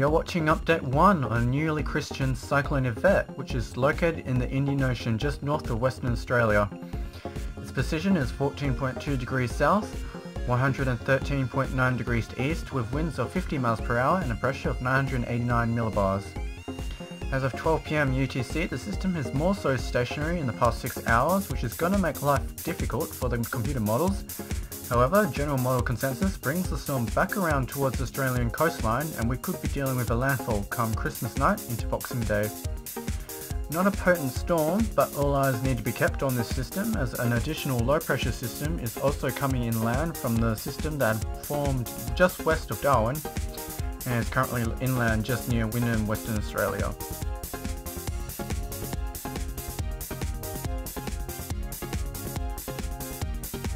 You're watching Update 1 on newly christened Cyclone Yvette, which is located in the Indian Ocean just north of Western Australia. Its position is 14.2 degrees south, 113.9 degrees east, with winds of 50 miles per hour and a pressure of 989 millibars. As of 12 PM UTC, the system is more so stationary in the past 6 hours, which is going to make life difficult for the computer models. However, general model consensus brings the storm back around towards the Australian coastline, and we could be dealing with a landfall come Christmas night into Boxing Day. Not a potent storm, but all eyes need to be kept on this system, as an additional low pressure system is also coming inland from the system that formed just west of Darwin, and is currently inland just near Wyndham, Western Australia.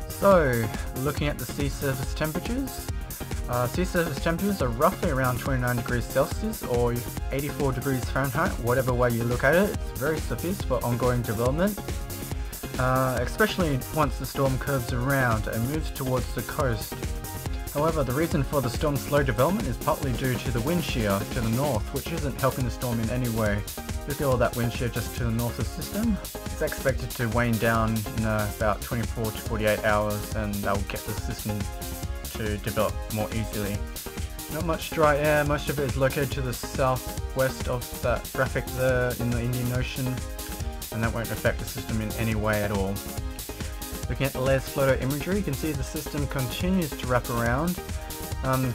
So, looking at the sea surface temperatures are roughly around 29 degrees Celsius or 84 degrees Fahrenheit, whatever way you look at it. It's very sufficient for ongoing development, especially once the storm curves around and moves towards the coast. However, the reason for the storm's slow development is partly due to the wind shear to the north, which isn't helping the storm in any way. Look at all that wind shear just to the north of the system. It's expected to wane down in about 24 to 48 hours, and that will get the system to develop more easily. Not much dry air, most of it is located to the southwest of that graphic there in the Indian Ocean, and that won't affect the system in any way at all. Looking at the latest photo imagery, you can see the system continues to wrap around.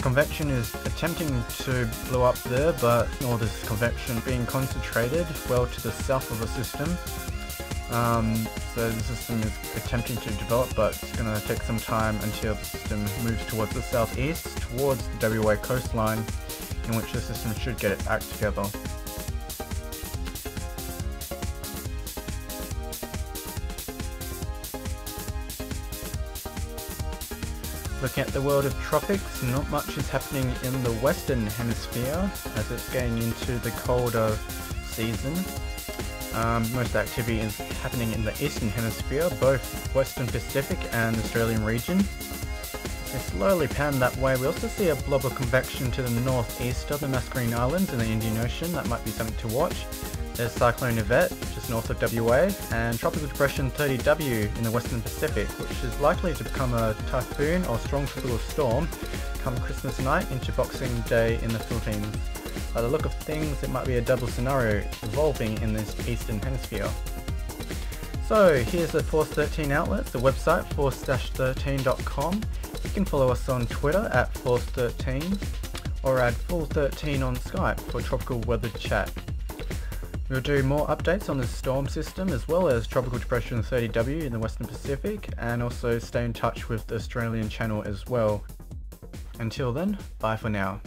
Convection is attempting to blow up there, but all this convection being concentrated well to the south of the system. So the system is attempting to develop, but it's going to take some time until the system moves towards the southeast, towards the WA coastline, in which the system should get its act together. Looking at the world of tropics, not much is happening in the Western Hemisphere as it's getting into the colder season. Most activity is happening in the Eastern Hemisphere, both Western Pacific and Australian region. They slowly pan that way. We also see a blob of convection to the northeast of the Mascarene Islands in the Indian Ocean. That might be something to watch. There's Cyclone Yvette, just north of WA, and Tropical Depression 30W in the Western Pacific, which is likely to become a typhoon or strong tropical storm come Christmas night into Boxing Day in the Philippines. By the look of things, it might be a double scenario evolving in this Eastern Hemisphere. So here's the Force 13 outlet, the website force-13.com. You can follow us on Twitter at force13 or add full13 on Skype for tropical weather chat. We'll do more updates on the storm system as well as Tropical Depression 30W in the Western Pacific, and also stay in touch with the Australian channel as well. Until then, bye for now.